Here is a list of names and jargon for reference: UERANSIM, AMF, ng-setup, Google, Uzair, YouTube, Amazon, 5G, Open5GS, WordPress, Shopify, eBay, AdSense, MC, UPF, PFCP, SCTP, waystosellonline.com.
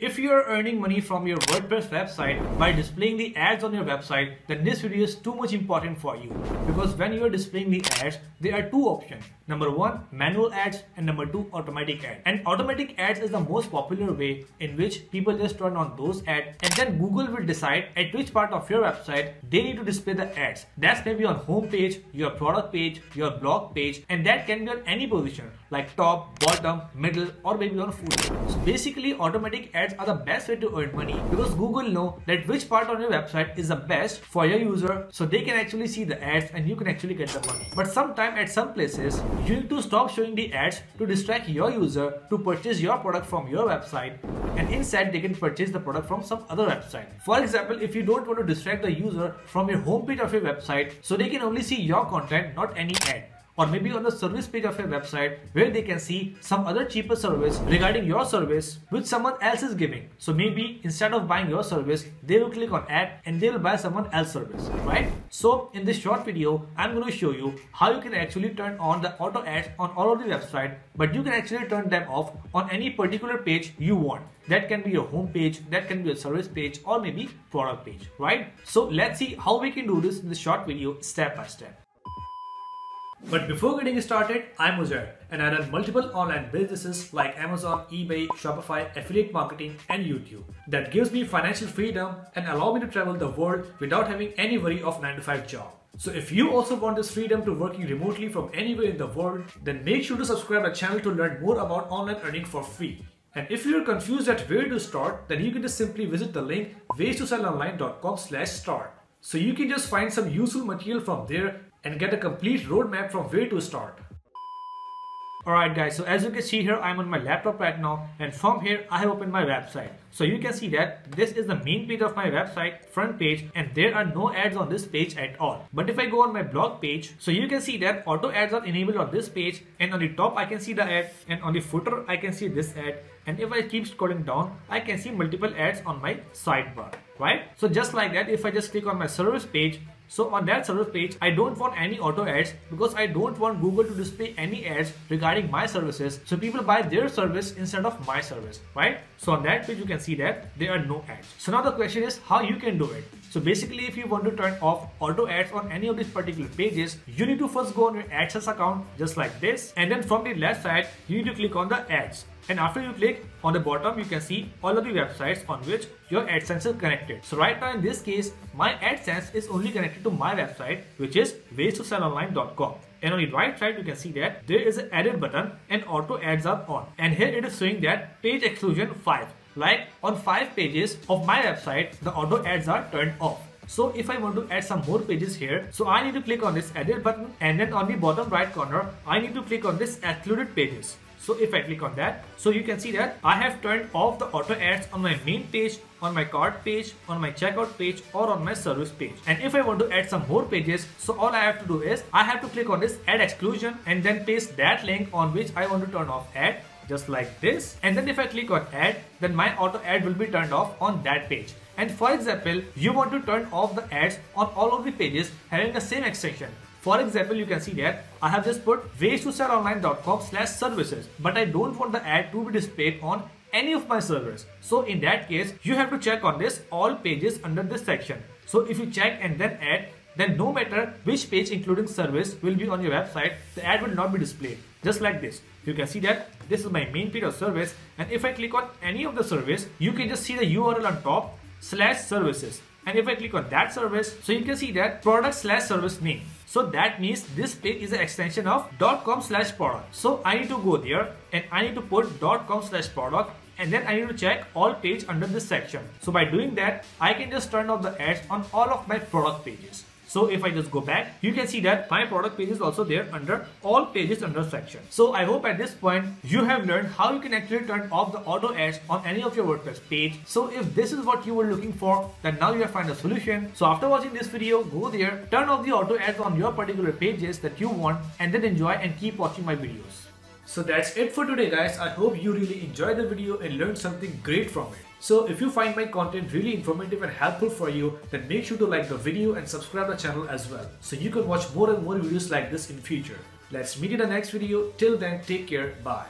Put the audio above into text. If you are earning money from your WordPress website by displaying the ads on your website, then this video is too much important for you, because when you are displaying the ads, there are two options. Number one, manual ads, and number two, automatic ads. And automatic ads is the most popular way in which people just turn on those ads, and then Google will decide at which part of your website they need to display the ads. That's maybe on home page, your product page, your blog page, and that can be on any position like top, bottom, middle, or maybe on footer. So basically, automatic ads are the best way to earn money, because Google know that which part on your website is the best for your user, so they can actually see the ads and you can actually get the money. But sometime at some places you need to stop showing the ads to distract your user to purchase your product from your website, and instead they can purchase the product from some other website. For example, if you don't want to distract the user from your homepage of your website, so they can only see your content, not any ad. Or maybe on the service page of your website, where they can see some other cheaper service regarding your service which someone else is giving. So maybe instead of buying your service, they will click on ad and they will buy someone else's service, right? So in this short video, I'm going to show you how you can actually turn on the auto ads on all of the website, but you can actually turn them off on any particular page you want. That can be your home page, that can be your service page, or maybe product page, right? So let's see how we can do this in this short video step by step. But before getting started, I'm Uzair, and I run multiple online businesses like Amazon, eBay, Shopify, affiliate marketing, and YouTube. That gives me financial freedom and allow me to travel the world without having any worry of 9-to-5 job. So if you also want this freedom to working remotely from anywhere in the world, then make sure to subscribe our channel to learn more about online earning for free. And if you're confused at where to start, then you can just simply visit the link waystosellonline.com/start. So you can just find some useful material from there and get a complete roadmap from where to start. Alright guys, so as you can see here, I'm on my laptop right now, and from here I have opened my website. So you can see that this is the main page of my website, front page, and there are no ads on this page at all. But if I go on my blog page, so you can see that auto ads are enabled on this page, and on the top I can see the ad, and on the footer I can see this ad, and if I keep scrolling down, I can see multiple ads on my sidebar, right? So just like that, if I just click on my service page, so on that service page, I don't want any auto ads, because I don't want Google to display any ads regarding my services. So people buy their service instead of my service, right? So on that page, you can see that there are no ads. So now the question is how you can do it. So basically, if you want to turn off auto ads on any of these particular pages, you need to first go on your AdSense account just like this. And then from the left side, you need to click on the ads. And after you click on the bottom, you can see all of the websites on which your AdSense is connected. So right now in this case, my AdSense is only connected to my website, which is waystosellonline.com. And on the right side, you can see that there is an edit button and auto ads are on. And here it is showing that page exclusion 5. Like on 5 pages of my website, the auto ads are turned off. So if I want to add some more pages here, so I need to click on this edit button, and then on the bottom right corner, I need to click on this excluded pages. So if I click on that, so you can see that I have turned off the auto ads on my main page, on my cart page, on my checkout page, or on my service page. And if I want to add some more pages, so all I have to do is I have to click on this ad exclusion and then paste that link on which I want to turn off ad, just like this. And then if I click on ad, then my auto ad will be turned off on that page. And for example, you want to turn off the ads on all of the pages having the same extension. For example, you can see that I have just put waystosellonline.com/services, but I don't want the ad to be displayed on any of my servers. So in that case, you have to check on this all pages under this section. So if you check and then add, then no matter which page including service will be on your website, the ad will not be displayed. Just like this, you can see that this is my main page of service, and if I click on any of the service, you can just see the URL on top, /services. And if I click on that service, so you can see that product/service name. So that means this page is an extension of .com/product. So I need to go there and I need to put .com/product, and then I need to check all page under this section. So by doing that, I can just turn off the ads on all of my product pages. So if I just go back, you can see that my product page is also there under all pages under section. So I hope at this point you have learned how you can actually turn off the auto ads on any of your WordPress page. So if this is what you were looking for, then now you have found a solution. So after watching this video, go there, turn off the auto ads on your particular pages that you want, and then enjoy and keep watching my videos. So that's it for today guys. I hope you really enjoyed the video and learned something great from it. So if you find my content really informative and helpful for you, then make sure to like the video and subscribe the channel as well, so you can watch more and more videos like this in future. Let's meet in the next video. Till then, take care. Bye.